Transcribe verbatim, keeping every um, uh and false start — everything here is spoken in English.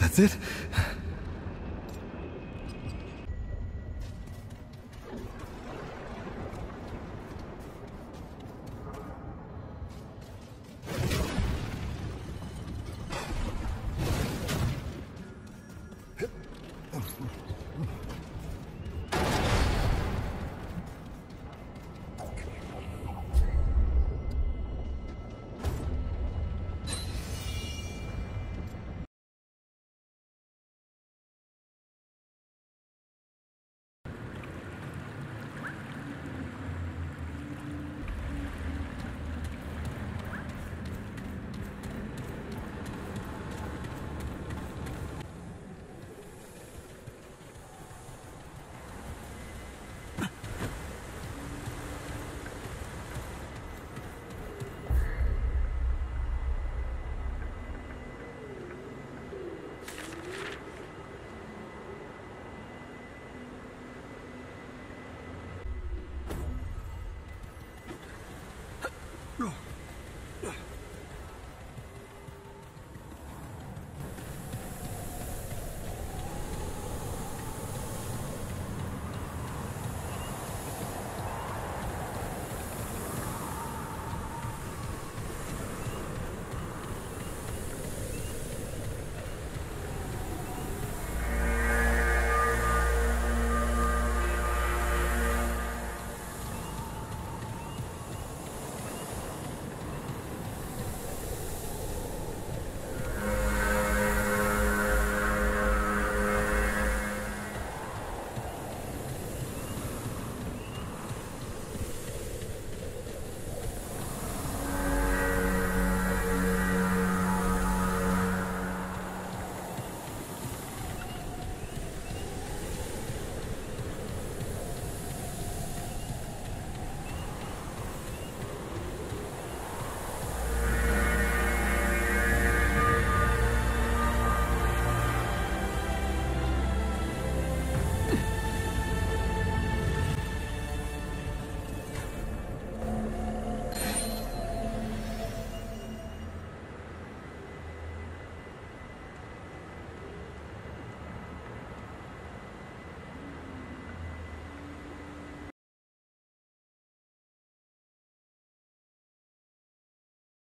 That's it?